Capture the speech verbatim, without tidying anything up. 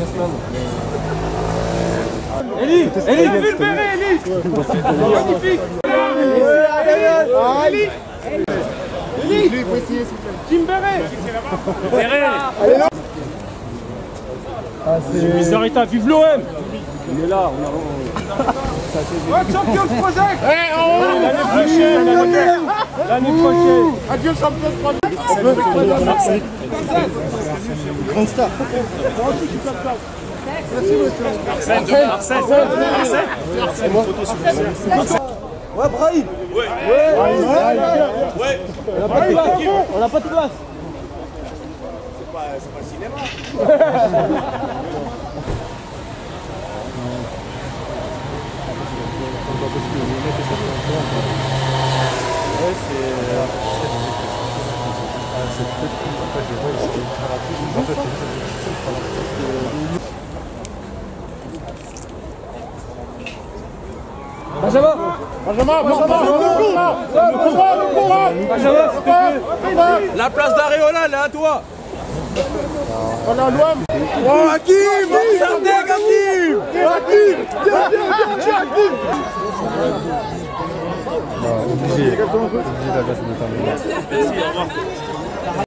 businessman. Élie, Élie, vu le bébé, Élie. Magnifique. Élie, Élie, Élie, Kim Béré. Allez là. C'est Bizarreta, vive l'O M. Il est là, on a... Ouais, Champions Project. L'année prochaine, l'année prochaine. Adieu Champions Project. Grande star. Ouais, Brahim. Ouais. Ouais. On n'a pas de place. C'est pas le cinéma. Benjamin, Benjamin, Benjamin, la place d'Areola, elle est à toi. On a l'homme. Oh, Hakim Sardec, Hakim Hakim Hakim Obligé, obligé la glace de temps.